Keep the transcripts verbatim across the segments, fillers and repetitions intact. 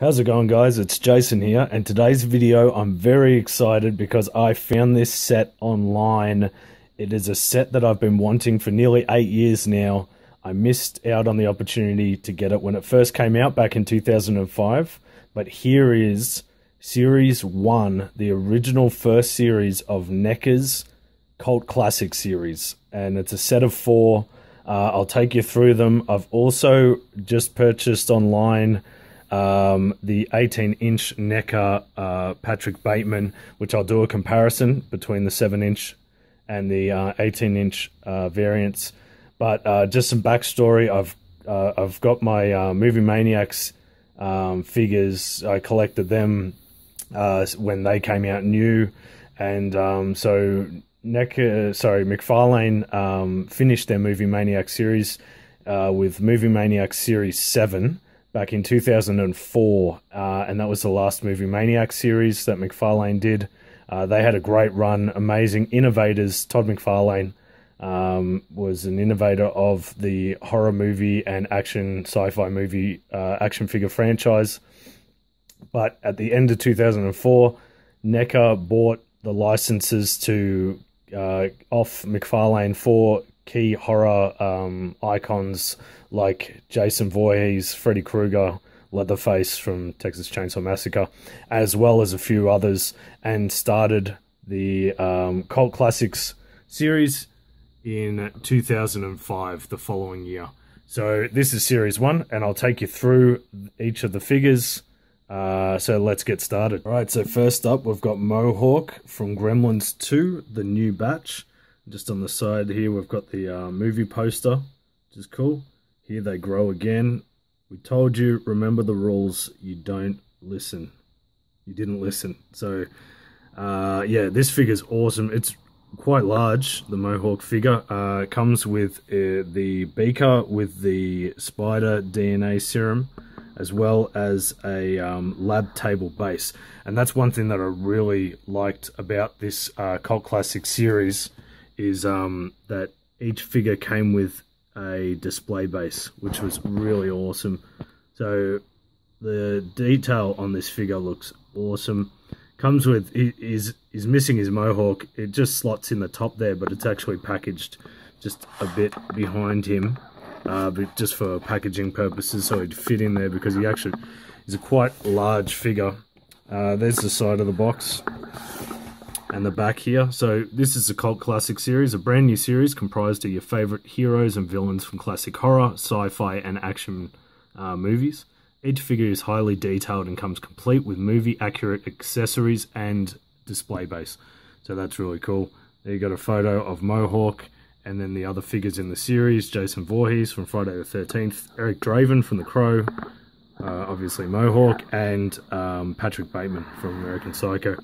How's it going, guys? It's Jason here, and today's video I'm very excited because I found this set online. It is a set that I've been wanting for nearly eight years now. I missed out on the opportunity to get it when it first came out back in two thousand five, but here is series one, the original first series of NECA's cult classic series, and it's a set of four. uh, I'll take you through them. I've also just purchased online Um, the eighteen inch NECA uh, Patrick Bateman, which I'll do a comparison between the seven inch and the uh, eighteen inch uh, variants. But uh, just some backstory, I've uh, I've got my uh, Movie Maniacs um, figures. I collected them uh, when they came out new, and um, so NECA, sorry, McFarlane um, finished their Movie Maniacs series uh, with Movie Maniacs Series seven. Back in two thousand four, uh, and that was the last Movie Maniacs series that McFarlane did. Uh, they had a great run, amazing innovators. Todd McFarlane um, was an innovator of the horror movie and action sci-fi movie uh, action figure franchise. But at the end of two thousand four, NECA bought the licenses to uh, off McFarlane for key horror um, icons like Jason Voorhees, Freddy Krueger, Leatherface from Texas Chainsaw Massacre, as well as a few others, and started the um, Cult Classics series in two thousand five, the following year. So this is series one, and I'll take you through each of the figures. Uh, so let's get started. All right, so first up, we've got Mohawk from Gremlins two, the new batch. Just on the side here, we've got the uh, movie poster, which is cool. Here they grow again. We told you, remember the rules. You don't listen. You didn't listen. So, uh, yeah, this figure's awesome. It's quite large, the Mohawk figure. Uh, it comes with uh, the beaker with the spider D N A serum, as well as a um, lab table base. And that's one thing that I really liked about this uh, Cult Classic series, is um, that each figure came with a display base, which was really awesome. So the detail on this figure looks awesome. Comes with, is is missing his mohawk. It just slots in the top there, but it's actually packaged just a bit behind him, uh, but just for packaging purposes, so it'd fit in there because he actually is a quite large figure. Uh, there's the side of the box and the back here. So this is the Cult Classic series, a brand new series comprised of your favorite heroes and villains from classic horror, sci-fi, and action uh, movies. Each figure is highly detailed and comes complete with movie-accurate accessories and display base. So that's really cool. There you got a photo of Mohawk, and then the other figures in the series: Jason Voorhees from Friday the thirteenth, Eric Draven from The Crow, uh, obviously Mohawk, and um, Patrick Bateman from American Psycho.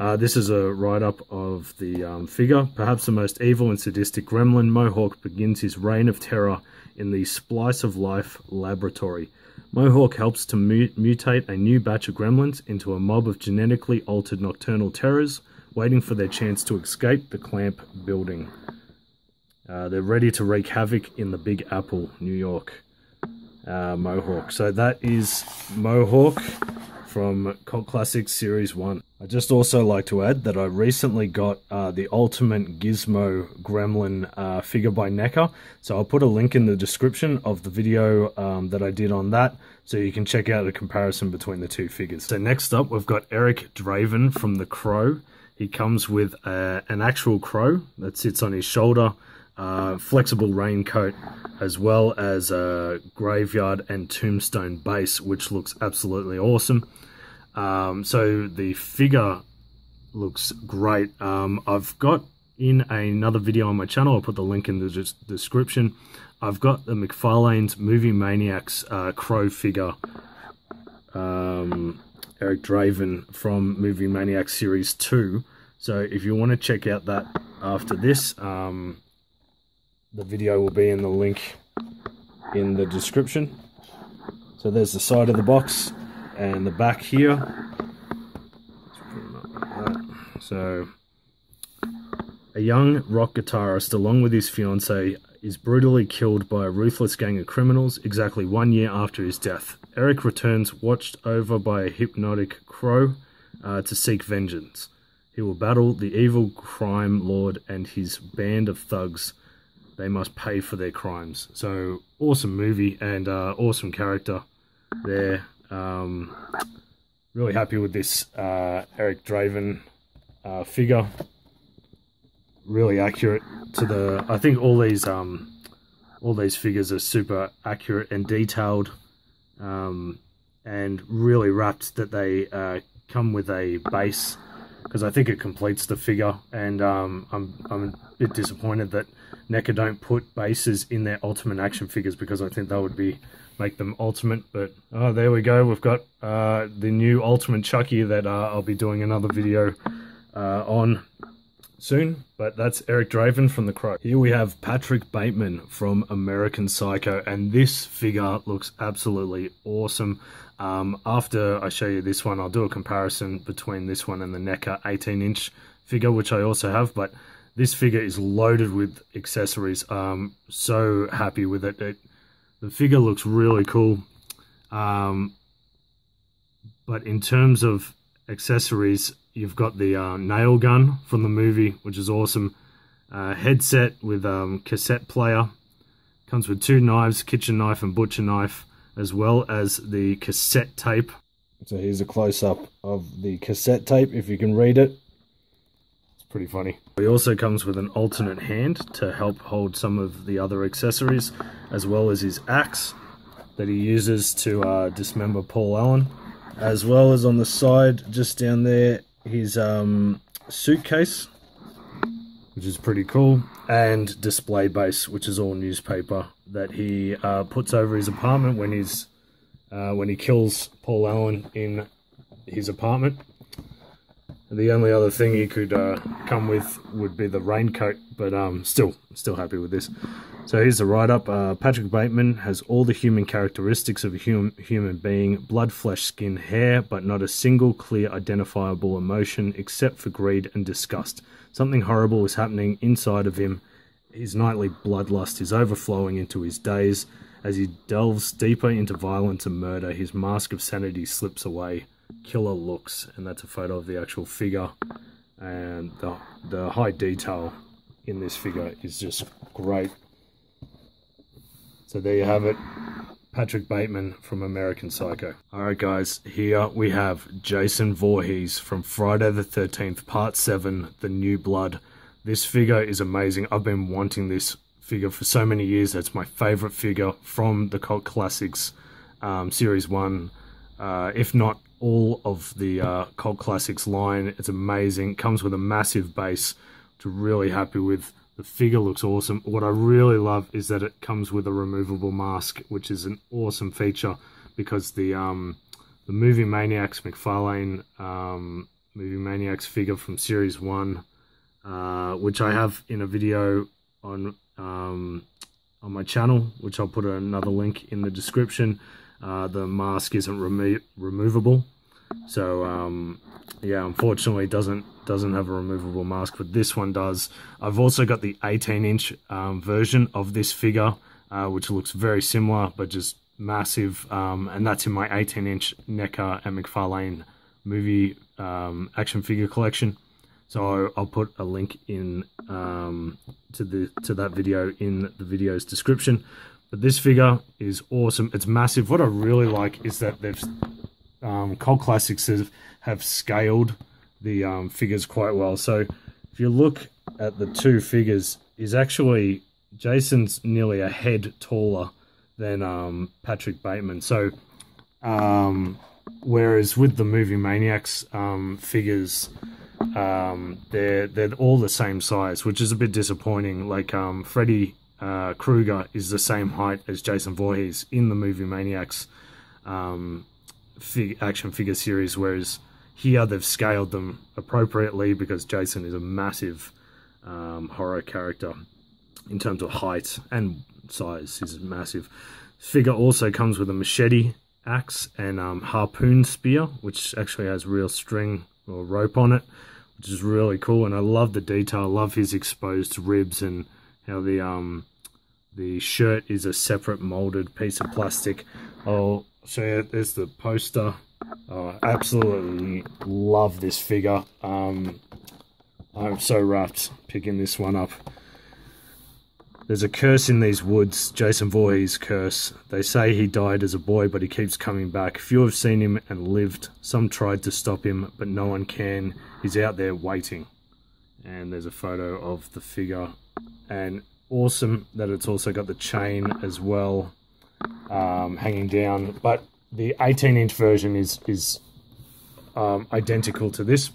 Uh, this is a write-up of the um, figure. Perhaps the most evil and sadistic gremlin, Mohawk begins his reign of terror in the Splice of Life laboratory. Mohawk helps to mu mutate a new batch of gremlins into a mob of genetically altered nocturnal terrors, waiting for their chance to escape the Clamp building. Uh, they're ready to wreak havoc in the Big Apple, New York. Uh, Mohawk. So that is Mohawk from Cult Classics Series one. I just also like to add that I recently got uh, the Ultimate Gizmo Gremlin uh, figure by NECA, so I'll put a link in the description of the video um, that I did on that, so you can check out a comparison between the two figures. So next up, we've got Eric Draven from The Crow. He comes with uh, an actual crow that sits on his shoulder, uh, flexible raincoat, as well as a graveyard and tombstone base, which looks absolutely awesome. Um, so the figure looks great. Um, I've got in another video on my channel, I'll put the link in the description, I've got the McFarlane's Movie Maniacs uh, Crow figure, um, Eric Draven from Movie Maniacs Series two. So if you want to check out that after this, um, the video will be in the link in the description. So there's the side of the box and the back here. Like that. So a young rock guitarist, along with his fiancee is brutally killed by a ruthless gang of criminals exactly one year after his death. Eric returns, watched over by a hypnotic crow, uh, to seek vengeance. He will battle the evil crime lord and his band of thugs. They must pay for their crimes. So, awesome movie and uh, awesome character there. Um, really happy with this uh, Eric Draven uh, figure. Really accurate to the... I think all these um, all these figures are super accurate and detailed, um, and really wrapped that they uh, come with a base, because I think it completes the figure. And um, I'm, I'm a bit disappointed that NECA don't put bases in their Ultimate action figures, because I think that would be make them ultimate. But oh, there we go. We've got uh, the new Ultimate Chucky that uh, I'll be doing another video uh, on soon, but that's Eric Draven from The Crow. Here we have Patrick Bateman from American Psycho, and this figure looks absolutely awesome. Um, after I show you this one, I'll do a comparison between this one and the NECA eighteen inch figure, which I also have, but this figure is loaded with accessories. Um, so happy with it. it. The figure looks really cool, um, but in terms of accessories, you've got the uh, nail gun from the movie, which is awesome. Uh, headset with um, cassette player. Comes with two knives, kitchen knife and butcher knife, as well as the cassette tape. So here's a close-up of the cassette tape, if you can read it. It's pretty funny. It also comes with an alternate hand to help hold some of the other accessories, as well as his axe that he uses to uh, dismember Paul Allen. As well as on the side, just down there, his um, suitcase, which is pretty cool, and display base, which is all newspaper that he uh, puts over his apartment when he's uh, when he kills Paul Allen in his apartment. The only other thing he could uh, come with would be the raincoat, but um, still, still happy with this. So here's the write-up. Uh, Patrick Bateman has all the human characteristics of a hum human being, blood, flesh, skin, hair, but not a single clear identifiable emotion except for greed and disgust. Something horrible is happening inside of him. His nightly bloodlust is overflowing into his days. As he delves deeper into violence and murder, his mask of sanity slips away. Killer looks, and that's a photo of the actual figure, and the, the high detail in this figure is just great. So there you have it, Patrick Bateman from American Psycho. Alright guys, here we have Jason Voorhees from Friday the thirteenth part seven, The New Blood. This figure is amazing. I've been wanting this figure for so many years. That's my favourite figure from the cult classics, um, series one, uh, if not all of the uh, cult classics line. It's amazing. Comes with a massive base, which I'm really happy with. The figure looks awesome. What I really love is that it comes with a removable mask, which is an awesome feature, because the um, the Movie Maniacs McFarlane um, Movie Maniacs figure from series one, uh, which I have in a video on um, on my channel, which I'll put another link in the description. Uh, the mask isn't remo removable. So um, yeah, unfortunately, doesn't doesn't have a removable mask, but this one does. I've also got the eighteen inch um, version of this figure, uh, which looks very similar, but just massive. Um, and that's in my eighteen inch NECA and McFarlane movie um, action figure collection. So I'll put a link in um, to the to that video in the video's description. But this figure is awesome. It's massive. What I really like is that they've Um, cult classics have, have scaled the um, figures quite well. So if you look at the two figures, is actually Jason's nearly a head taller than um, Patrick Bateman. So um, whereas with the Movie Maniacs um, figures, um, they're they're all the same size, which is a bit disappointing. Like um, Freddy uh, Krueger is the same height as Jason Voorhees in the Movie Maniacs Um, Fig action figure series, whereas here they've scaled them appropriately, because Jason is a massive um, horror character in terms of height and size. He's massive. Figure also comes with a machete, axe, and um, harpoon spear, which actually has real string or rope on it, which is really cool. And I love the detail. I love his exposed ribs and how the um The shirt is a separate molded piece of plastic. I'll show you, there's the poster. Oh, I absolutely love this figure. Um, I'm so wrapped picking this one up. There's a curse in these woods, Jason Voorhees' curse. They say he died as a boy, but he keeps coming back. Few have seen him and lived. Some tried to stop him, but no one can. He's out there waiting. And there's a photo of the figure. And awesome that it's also got the chain as well, um, hanging down. But the eighteen inch version is, is um, identical to this.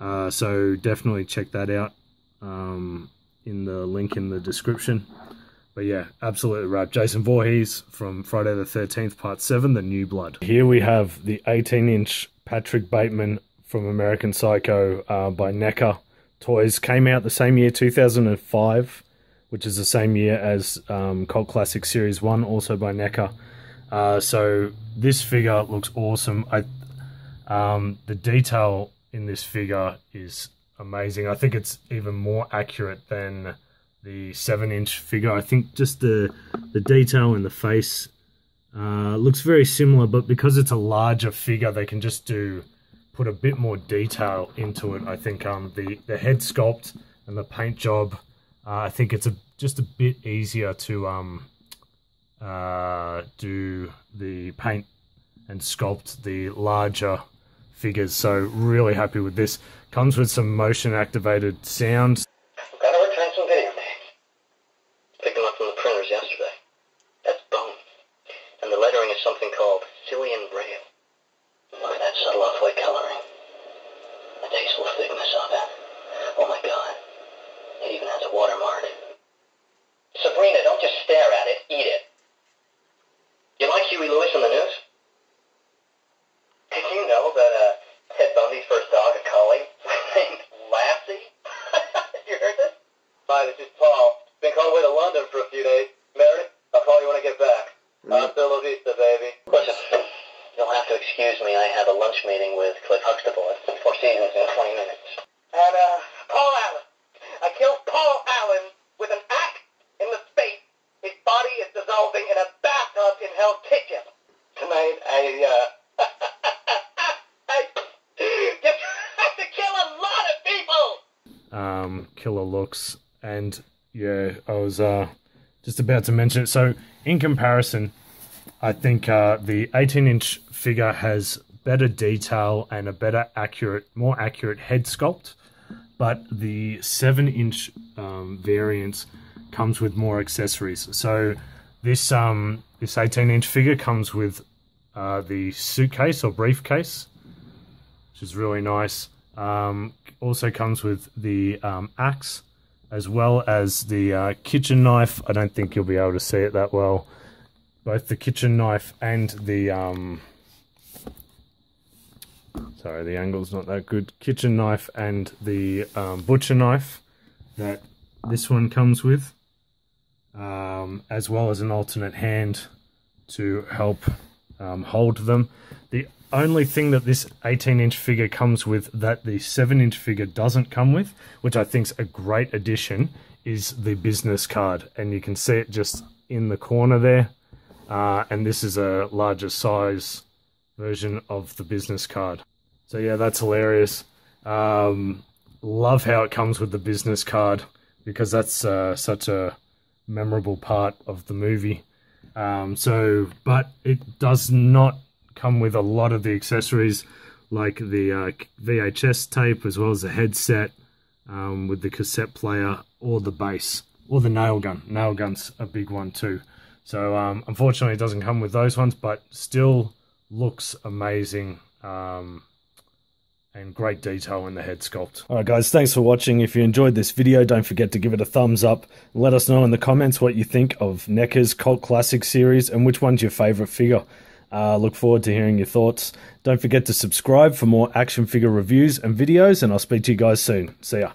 Uh, so definitely check that out. Um, in the link in the description. But yeah, absolutely right. Jason Voorhees from Friday the thirteenth part seven, The New Blood. Here we have the eighteen inch Patrick Bateman from American Psycho uh, by NECA Toys. Came out the same year, two thousand five, which is the same year as um, Cult Classic Series one, also by NECA. Uh, so this figure looks awesome. I, um, the detail in this figure is amazing. I think it's even more accurate than the seven inch figure. I think just the the detail in the face uh, looks very similar, but because it's a larger figure, they can just do put a bit more detail into it. I think um, the, the head sculpt and the paint job, uh, I think it's a, just a bit easier to um, uh, do the paint and sculpt the larger figures, so really happy with this. Comes with some motion activated sounds. I've got to return some video tapes. Picked them up from the printers yesterday. That's bone. And the lettering is something called Cillian Braille. Look at that subtle off-white coloring. The tasteful thickness of it. Oh my god. It even has a watermark. Sabrina, don't just stare at it. Eat it. You like Huey Lewis in the news? Did you know that uh, Ted Bundy's first dog, a collie, was named Lassie? You heard this? Hi, this is Paul. Been called away to London for a few days. Mary, I'll call you when I get back. Hasta la vista, baby. Listen, you'll have to excuse me. I have a lunch meeting with Cliff Huxtable at Four Seasons in twenty minutes. And, uh, Paul Allen. I killed Paul Allen with an axe in the face. His body is dissolving in a bathtub in Hell's Kitchen. Tonight, I, uh... Um, killer looks, and yeah, I was uh, just about to mention it. So in comparison, I think uh, the eighteen inch figure has better detail and a better accurate, more accurate head sculpt, but the seven inch um, variant comes with more accessories. So this um, this eighteen inch figure comes with uh, the suitcase or briefcase, which is really nice. Um, also comes with the um, axe, as well as the uh, kitchen knife. I don't think you'll be able to see it that well. Both the kitchen knife and the um, sorry, the angle's not that good. Kitchen knife and the um, butcher knife that this one comes with, um, as well as an alternate hand to help um, hold them. The only thing that this eighteen inch figure comes with that the seven inch figure doesn't come with, which I think's a great addition, is the business card, and you can see it just in the corner there, uh, and this is a larger size version of the business card. So yeah, that's hilarious. Um, love how it comes with the business card, because that's uh, such a memorable part of the movie. Um, so, but it does not come with a lot of the accessories, like the uh, V H S tape, as well as the headset um, with the cassette player, or the bass, or the nail gun. Nail gun's a big one too. So um, unfortunately it doesn't come with those ones, but still looks amazing, um, and great detail in the head sculpt. Alright guys, thanks for watching. If you enjoyed this video, don't forget to give it a thumbs up. Let us know in the comments what you think of NECA's Cult Classic series, and which one's your favourite figure. Uh, look forward to hearing your thoughts. Don't forget to subscribe for more action figure reviews and videos, and I'll speak to you guys soon. See ya.